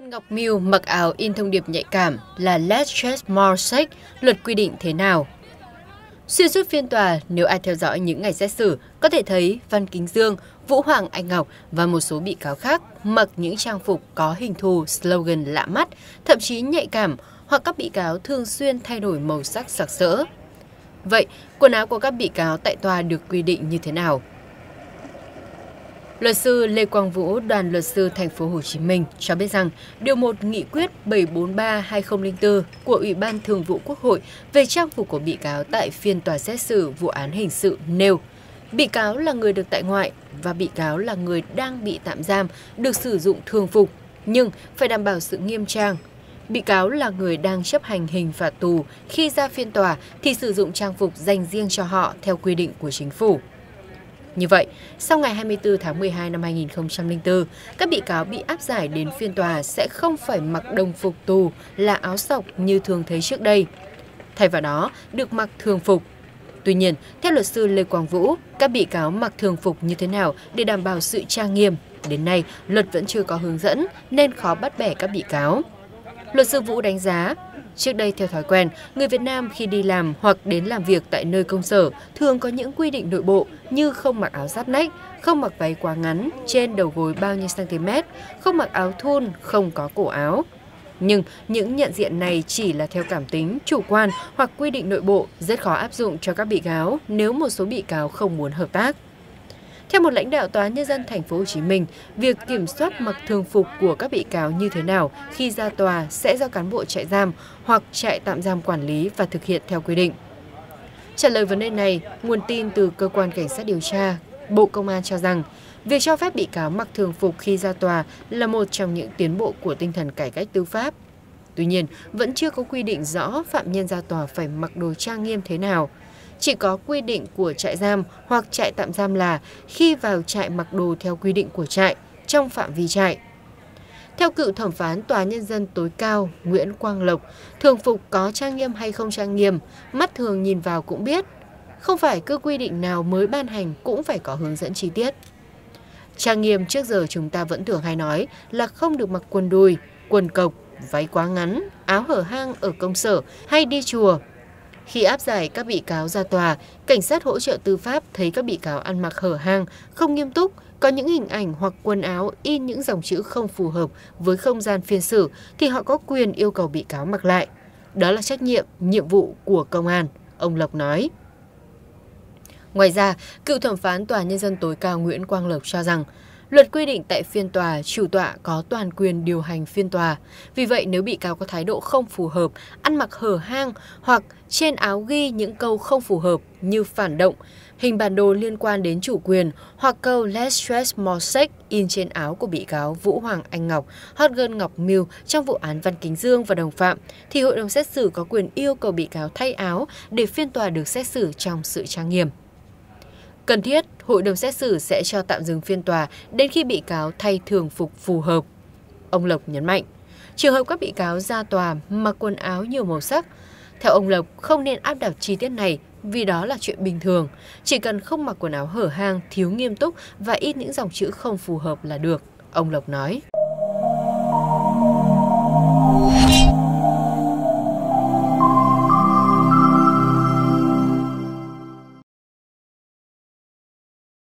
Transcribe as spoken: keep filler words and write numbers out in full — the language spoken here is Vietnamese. Hotgirl Ngọc Miu mặc áo in thông điệp nhạy cảm là Less Stress More Sex, luật quy định thế nào? Xuyên suốt phiên tòa, nếu ai theo dõi những ngày xét xử, có thể thấy Văn Kính Dương, Vũ Hoàng Anh Ngọc và một số bị cáo khác mặc những trang phục có hình thù, slogan lạ mắt, thậm chí nhạy cảm, hoặc các bị cáo thường xuyên thay đổi màu sắc sặc sỡ. Vậy, quần áo của các bị cáo tại tòa được quy định như thế nào? Luật sư Lê Quang Vũ, đoàn luật sư thành phố Hồ Chí Minh cho biết rằng điều một nghị quyết bảy bốn ba trên hai nghìn không trăm linh bốn của Ủy ban Thường vụ Quốc hội về trang phục của bị cáo tại phiên tòa xét xử vụ án hình sự nêu bị cáo là người được tại ngoại và bị cáo là người đang bị tạm giam được sử dụng thường phục nhưng phải đảm bảo sự nghiêm trang. Bị cáo là người đang chấp hành hình phạt tù, khi ra phiên tòa thì sử dụng trang phục dành riêng cho họ theo quy định của chính phủ. Như vậy, sau ngày hai mươi tư tháng mười hai năm hai nghìn không trăm linh bốn, các bị cáo bị áp giải đến phiên tòa sẽ không phải mặc đồng phục tù là áo sọc như thường thấy trước đây. Thay vào đó, được mặc thường phục. Tuy nhiên, theo luật sư Lê Quang Vũ, các bị cáo mặc thường phục như thế nào để đảm bảo sự trang nghiêm? Đến nay, luật vẫn chưa có hướng dẫn nên khó bắt bẻ các bị cáo. Luật sư Vũ đánh giá, trước đây theo thói quen, người Việt Nam khi đi làm hoặc đến làm việc tại nơi công sở thường có những quy định nội bộ như không mặc áo sát nách, không mặc váy quá ngắn, trên đầu gối bao nhiêu cm, không mặc áo thun, không có cổ áo. Nhưng những nhận diện này chỉ là theo cảm tính, chủ quan hoặc quy định nội bộ, rất khó áp dụng cho các bị cáo nếu một số bị cáo không muốn hợp tác. Theo một lãnh đạo Tòa Nhân dân Thành phố Hồ Chí Minh, việc kiểm soát mặc thường phục của các bị cáo như thế nào khi ra tòa sẽ do cán bộ trại giam hoặc trại tạm giam quản lý và thực hiện theo quy định. Trả lời vấn đề này, nguồn tin từ Cơ quan Cảnh sát Điều tra, Bộ Công an cho rằng, việc cho phép bị cáo mặc thường phục khi ra tòa là một trong những tiến bộ của tinh thần cải cách tư pháp. Tuy nhiên, vẫn chưa có quy định rõ phạm nhân ra tòa phải mặc đồ trang nghiêm thế nào. Chỉ có quy định của trại giam hoặc trại tạm giam là khi vào trại mặc đồ theo quy định của trại, trong phạm vi trại. Theo cựu thẩm phán Tòa Nhân dân tối cao Nguyễn Quang Lộc, thường phục có trang nghiêm hay không trang nghiêm, mắt thường nhìn vào cũng biết. Không phải cứ quy định nào mới ban hành cũng phải có hướng dẫn chi tiết. Trang nghiêm trước giờ chúng ta vẫn thường hay nói là không được mặc quần đùi, quần cộc, váy quá ngắn, áo hở hang ở công sở hay đi chùa. Khi áp giải các bị cáo ra tòa, cảnh sát hỗ trợ tư pháp thấy các bị cáo ăn mặc hở hang, không nghiêm túc, có những hình ảnh hoặc quần áo in những dòng chữ không phù hợp với không gian phiên xử thì họ có quyền yêu cầu bị cáo mặc lại. Đó là trách nhiệm, nhiệm vụ của công an, ông Lộc nói. Ngoài ra, cựu thẩm phán Tòa Nhân dân tối cao Nguyễn Quang Lộc cho rằng, luật quy định tại phiên tòa, chủ tọa có toàn quyền điều hành phiên tòa. Vì vậy, nếu bị cáo có thái độ không phù hợp, ăn mặc hở hang hoặc trên áo ghi những câu không phù hợp như phản động, hình bản đồ liên quan đến chủ quyền hoặc câu Less Stress More Sex in trên áo của bị cáo Vũ Hoàng Anh Ngọc, Hotgirl Ngọc Miu trong vụ án Văn Kính Dương và đồng phạm, thì hội đồng xét xử có quyền yêu cầu bị cáo thay áo để phiên tòa được xét xử trong sự trang nghiêm. Cần thiết, hội đồng xét xử sẽ cho tạm dừng phiên tòa đến khi bị cáo thay thường phục phù hợp. Ông Lộc nhấn mạnh, trường hợp các bị cáo ra tòa mặc quần áo nhiều màu sắc. Theo ông Lộc, không nên áp đặt chi tiết này vì đó là chuyện bình thường. Chỉ cần không mặc quần áo hở hang, thiếu nghiêm túc và ít những dòng chữ không phù hợp là được, ông Lộc nói.